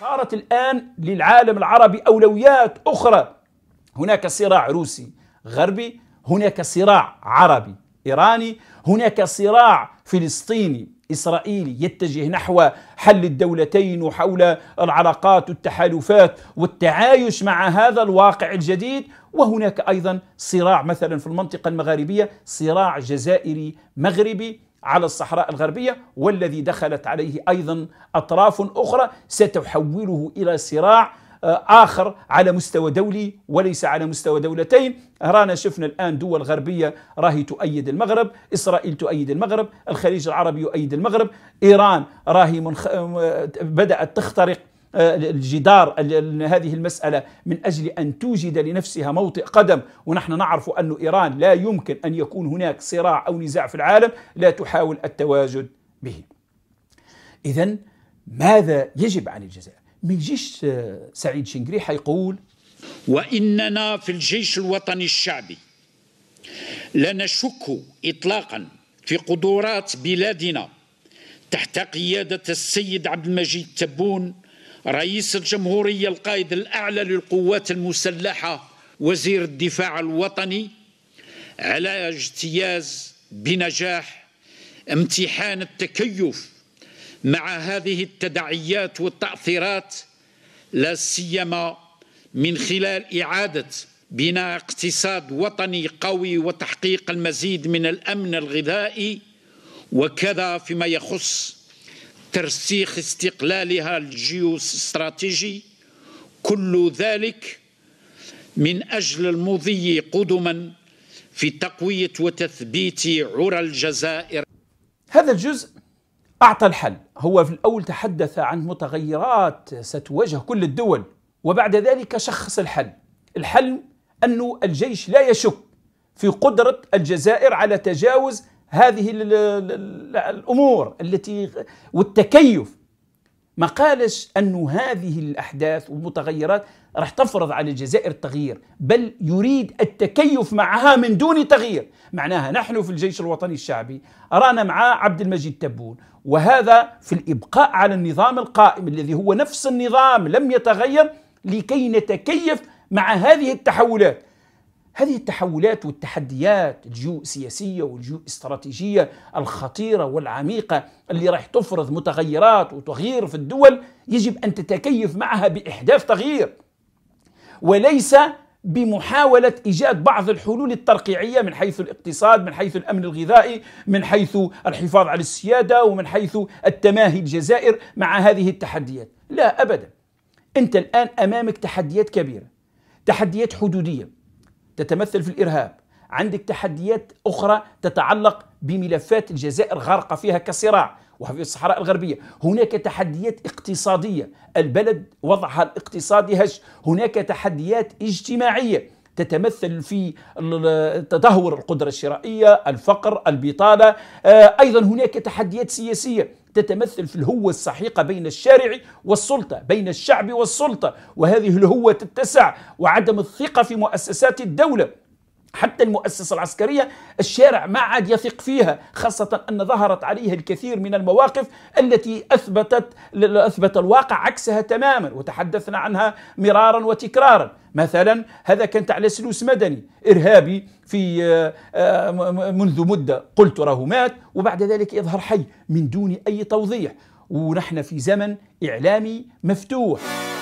صارت الآن للعالم العربي أولويات أخرى. هناك صراع روسي غربي، هناك صراع عربي إيراني، هناك صراع فلسطيني إسرائيلي يتجه نحو حل الدولتين وحول العلاقات والتحالفات والتعايش مع هذا الواقع الجديد. وهناك أيضا صراع مثلا في المنطقة المغاربية، صراع جزائري مغربي على الصحراء الغربية، والذي دخلت عليه أيضا أطراف أخرى ستحوله إلى صراع آخر على مستوى دولي وليس على مستوى دولتين. رانا شفنا الآن دول غربية راهي تؤيد المغرب، إسرائيل تؤيد المغرب، الخليج العربي يؤيد المغرب، إيران راهي بدأت تخترق الجدار هذه المسألة من أجل أن توجد لنفسها موطئ قدم. ونحن نعرف أن إيران لا يمكن أن يكون هناك صراع أو نزاع في العالم لا تحاول التواجد به. إذن ماذا يجب عن الجزائر؟ ما يجيش سعيد شنقريحة يقول وإننا في الجيش الوطني الشعبي لا نشك إطلاقا في قدرات بلادنا تحت قيادة السيد عبد المجيد تبون رئيس الجمهورية القائد الأعلى للقوات المسلحة وزير الدفاع الوطني على اجتياز بنجاح امتحان التكيف مع هذه التداعيات والتأثيرات، لا سيما من خلال إعادة بناء اقتصاد وطني قوي وتحقيق المزيد من الأمن الغذائي، وكذا فيما يخص ترسيخ استقلالها الجيوستراتيجي، كل ذلك من أجل المضي قدما في تقوية وتثبيت عرى الجزائر. هذا الجزء أعطى الحل، هو في الأول تحدث عن متغيرات ستواجه كل الدول وبعد ذلك شخص الحل. الحل أنه الجيش لا يشك في قدرة الجزائر على تجاوز هذه الأمور التي والتكيف. ما قالش أنه هذه الأحداث والمتغيرات راح تفرض على الجزائر التغيير، بل يريد التكيف معها من دون تغيير. معناها نحن في الجيش الوطني الشعبي رانا مع عبد المجيد تبون، وهذا في الإبقاء على النظام القائم الذي هو نفس النظام لم يتغير، لكي نتكيف مع هذه التحولات. هذه التحولات والتحديات الجيوسياسية والجيوستراتيجية الخطيرة والعميقة اللي راح تفرض متغيرات وتغيير في الدول، يجب أن تتكيف معها بإحداث تغيير وليس بمحاولة إيجاد بعض الحلول الترقيعية من حيث الاقتصاد، من حيث الأمن الغذائي، من حيث الحفاظ على السيادة، ومن حيث التماهي الجزائر مع هذه التحديات. لا أبدا، أنت الآن أمامك تحديات كبيرة، تحديات حدودية تتمثل في الإرهاب، عندك تحديات أخرى تتعلق بملفات الجزائر غارقة فيها كصراع وفي الصحراء الغربية، هناك تحديات اقتصادية البلد وضعها الاقتصادي هش، هناك تحديات اجتماعية تتمثل في تدهور القدرة الشرائية، الفقر، البطالة، أيضا هناك تحديات سياسية تتمثل في الهوة السحيقة بين الشارع والسلطة، بين الشعب والسلطة، وهذه الهوة تتسع، وعدم الثقة في مؤسسات الدولة، حتى المؤسسة العسكرية الشارع ما عاد يثق فيها، خاصة أن ظهرت عليها الكثير من المواقف التي أثبت الواقع عكسها تماما، وتحدثنا عنها مرارا وتكرارا. مثلا هذا كانت على سلوس مدني إرهابي في منذ مدة قلت راه مات، وبعد ذلك يظهر حي من دون أي توضيح، ونحن في زمن إعلامي مفتوح.